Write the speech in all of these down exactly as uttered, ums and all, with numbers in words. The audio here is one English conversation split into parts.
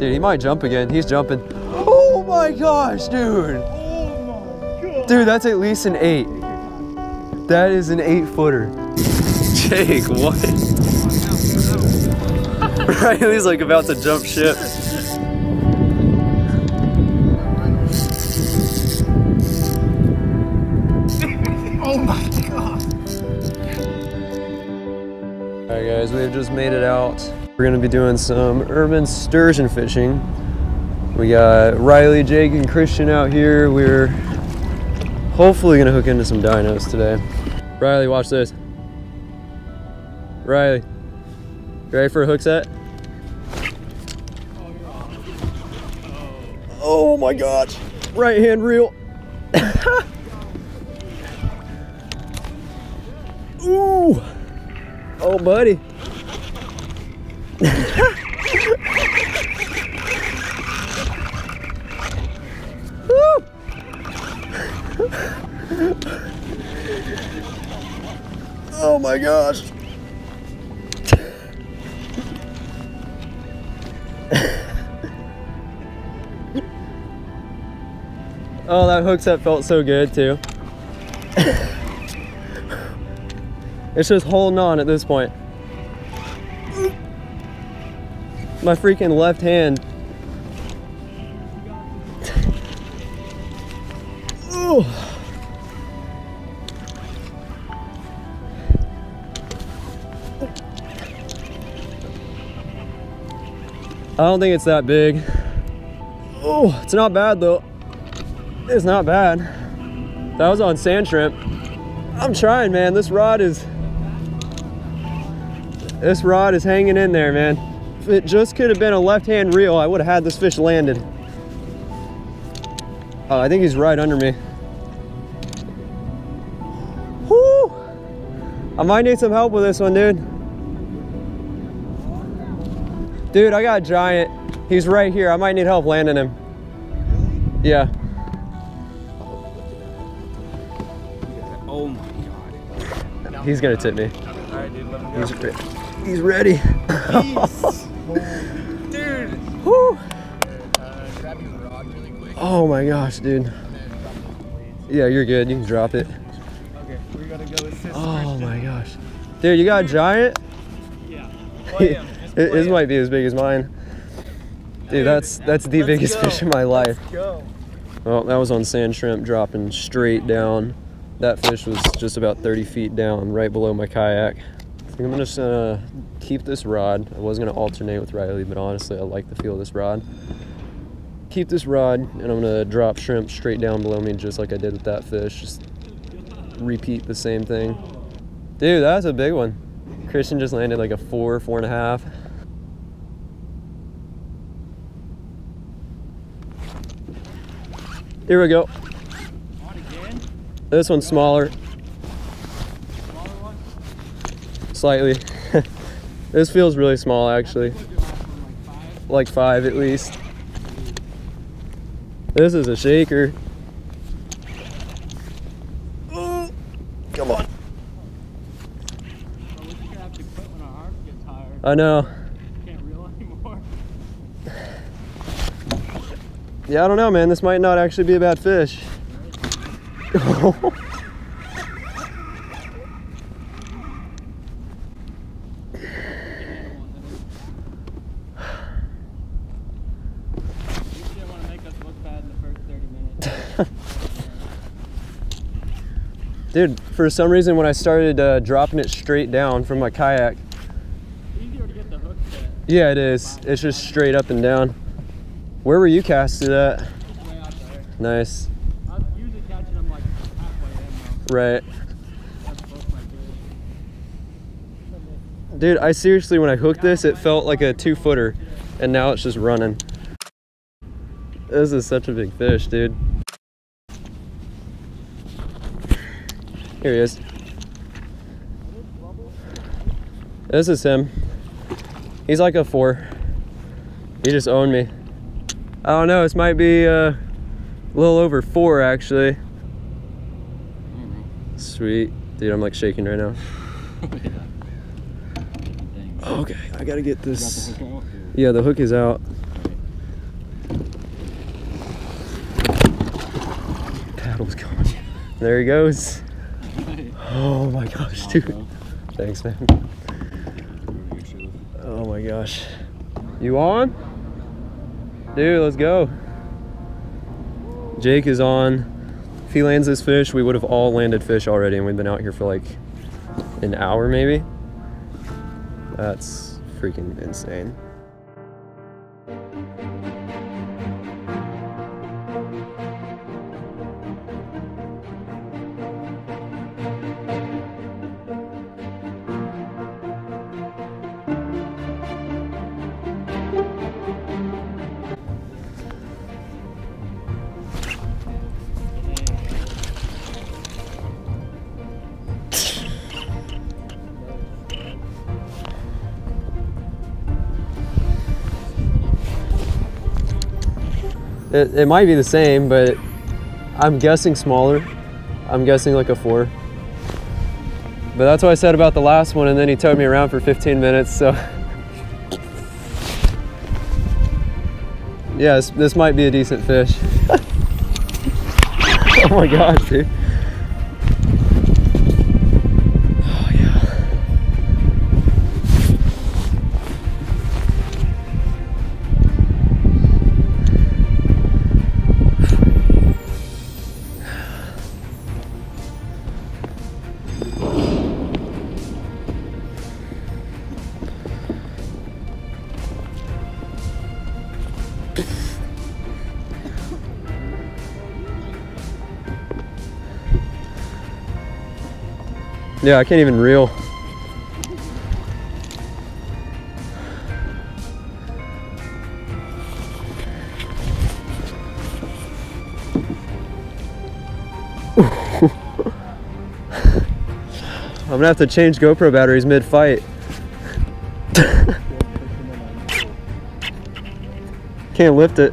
Dude, he might jump again. He's jumping. Oh my gosh, dude. Oh my God. Dude, that's at least an eight. That is an eight footer. Jake, what? Riley's like about to jump ship. Alright guys, we've just made it out. We're gonna be doing some urban sturgeon fishing. We got Riley, Jake, and Christian out here. We're hopefully gonna hook into some dinos today. Riley, watch this. Riley, you ready for a hook set? Oh my gosh, right hand reel. Ooh. Oh, buddy. Oh my gosh. Oh, that hook set felt so good too. It's just holding on at this point. My freaking left hand. Ooh. I don't think it's that big. Oh, it's not bad though. It's not bad. That was on sand shrimp. I'm trying, man. This rod is... This rod is hanging in there, man. If it just could have been a left-hand reel, I would have had this fish landed. Oh, I think he's right under me. Whoo! I might need some help with this one, dude. Dude, I got a giant. He's right here. I might need help landing him. Yeah. Oh my God. He's gonna tip me. He's, re he's ready. Dude. Woo. Oh my gosh, dude. Yeah, you're good. You can drop it. Okay, we gotta go assist. Oh my gosh. Dude, you got a giant? Yeah. His might be as big as mine. Dude, that's that's the biggest fish in my life. Well, that was on sand shrimp, dropping straight down. That fish was just about thirty feet down, right below my kayak. I'm just gonna keep this rod. I was gonna alternate with Riley, but honestly, I like the feel of this rod. Keep this rod, and I'm gonna drop shrimp straight down below me, just like I did with that fish. Just repeat the same thing. Dude, that was a big one. Christian just landed like a four, four and a half. Here we go. This one's smaller. Slightly. This feels really small, actually. Like five at least. This is a shaker. Ooh, come on. I know. Yeah, I don't know, man. This might not actually be a bad fish. Dude, for some reason when I started uh, dropping it straight down from my kayak. Easier to get the hook set. Yeah, it is. It's just straight up and down. Where were you casted at? Way out there. Nice. I was usually catching them like halfway in though. Right. That's both my fish. Dude, I seriously, when I hooked this, it felt like a two footer. And now it's just running. This is such a big fish, dude. Here he is. This is him. He's like a four. He just owned me. I don't know, this might be uh, a little over four actually. Sweet. Dude, I'm like shaking right now. Okay, I gotta get this. Yeah, the hook is out. Michael's gone. There he goes. Oh my gosh, dude. Thanks, man. Oh my gosh. You on? Dude, let's go. Jake is on. If he lands this fish, we would have all landed fish already, and we've been out here for like an hour maybe. That's freaking insane. It, it might be the same, but I'm guessing smaller. I'm guessing like a four. But that's what I said about the last one, and then he towed me around for fifteen minutes, so. Yeah, this, this might be a decent fish. Oh my gosh, dude. Oh yeah. Yeah, I can't even reel. I'm gonna have to change GoPro batteries mid-fight. Can't lift it.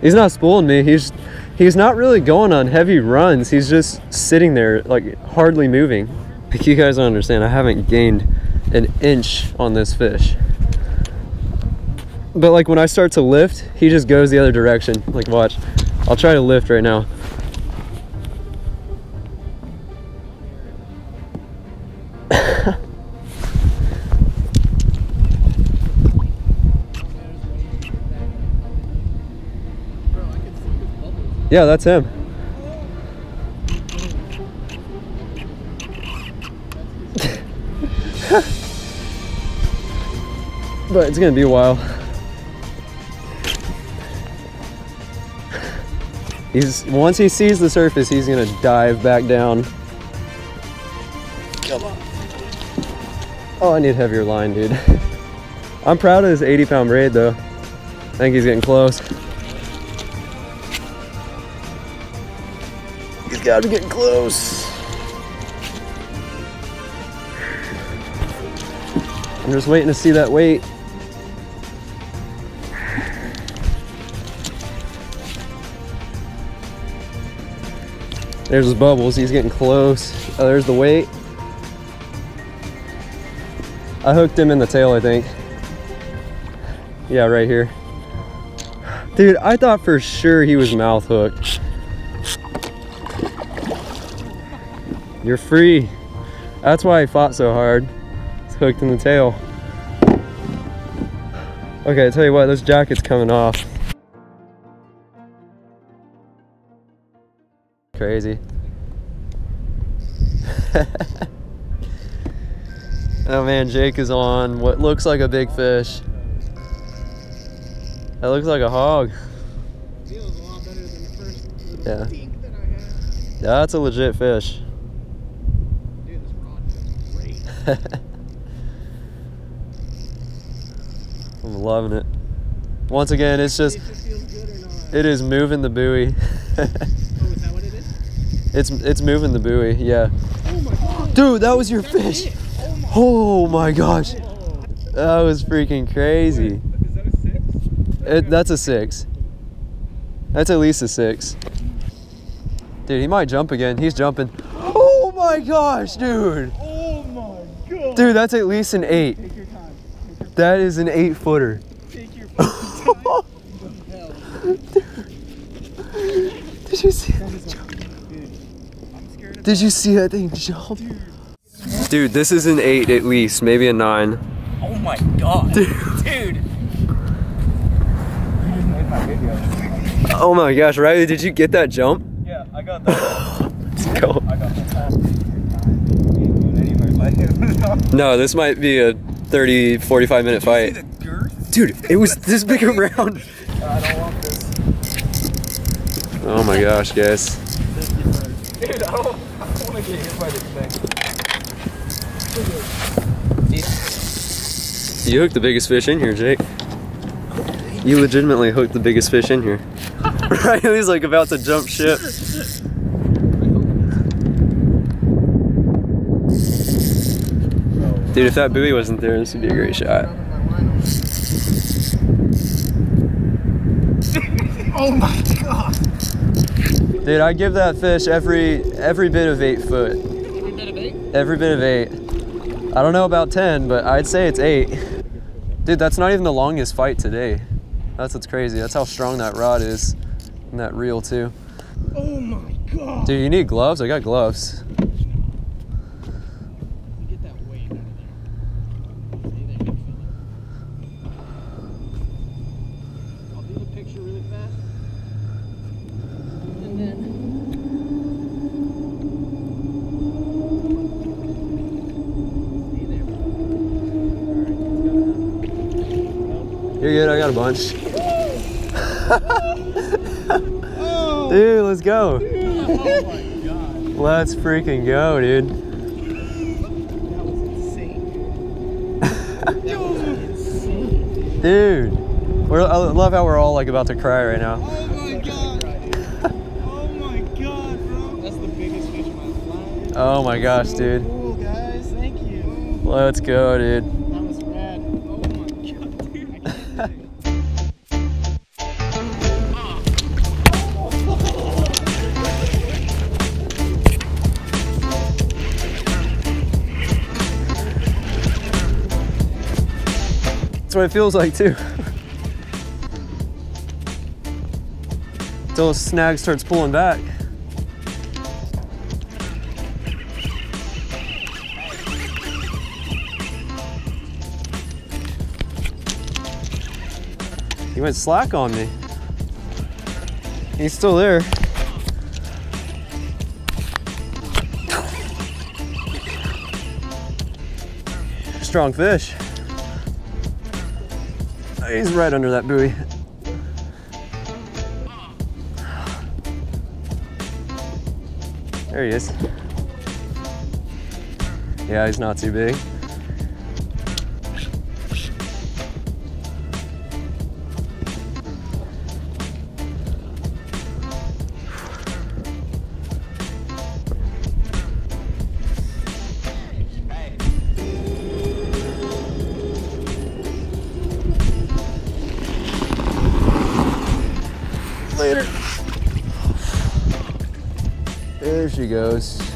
He's not spooling me. He's He's not really going on heavy runs. He's just sitting there, like hardly moving. Like you guys don't understand, I haven't gained an inch on this fish. But like when I start to lift, he just goes the other direction. Like watch, I'll try to lift right now. Yeah, that's him. But it's gonna be a while. He's once he sees the surface, he's gonna dive back down. Come on. Oh, I need heavier line, dude. I'm proud of his eighty pound braid though. I think he's getting close. Gotta be getting close. I'm just waiting to see that weight. There's his bubbles, he's getting close. Oh, there's the weight. I hooked him in the tail, I think. Yeah, right here. Dude, I thought for sure he was mouth hooked. You're free. That's why he fought so hard. It's hooked in the tail. Okay, I tell you what, this jacket's coming off. Crazy. Oh man, Jake is on what looks like a big fish. That looks like a hog. Feels a lot better than the first little pink that I had. Yeah, that's a legit fish. I'm loving it. Once again, it's just, it is moving the buoy. Oh, is that what it is? It's it's moving the buoy, yeah. Oh my God. Dude, that was your fish. Oh my gosh. That was freaking crazy. Is that a six? It, that's a six. That's at least a six. Dude, he might jump again. He's jumping. Oh my gosh, dude. Dude, that's at least an eight. Take your time. Take your that is an eight footer. Take your fucking time. Did you see that thing jump? Did you see that thing jump? Dude, this is an eight at least, maybe a nine. Oh my god. Dude. Dude. Oh my gosh, Riley, did you get that jump? Yeah, I got that. Let's go. I got that. No, this might be a thirty, forty-five minute fight. Did you see the girth? Dude, it was this big around. I don't want this. Oh my gosh, guys. Dude, I don't, I don't want to get hit by this thing. You hooked the biggest fish in here, Jake. You legitimately hooked the biggest fish in here. Riley's like about to jump ship. Dude, if that buoy wasn't there, this would be a great shot. Oh my god! Dude, I give that fish every every bit of eight foot. Every bit of eight? Every bit of eight. I don't know about ten, but I'd say it's eight. Dude, that's not even the longest fight today. That's what's crazy. That's how strong that rod is, and that reel too. Oh my god! Dude, you need gloves? I got gloves. Get that weight out of there. Stay there, I'll do the picture really fast, and then stay there. You're good. I got a bunch. Dude, let's go. Oh my god. Let's freaking go, dude. That was insane. That was insane. Dude, we're, I love how we're all like about to cry right now. Oh my god. Oh my god, bro. That's the biggest fish in my life. Oh my gosh, dude. Cool, guys. Thank you. Let's go, dude. What it feels like too. Until the snag starts pulling back. He went slack on me. He's still there. Strong fish. He's right under that buoy. There he is. Yeah, he's not too big. Later. There she goes.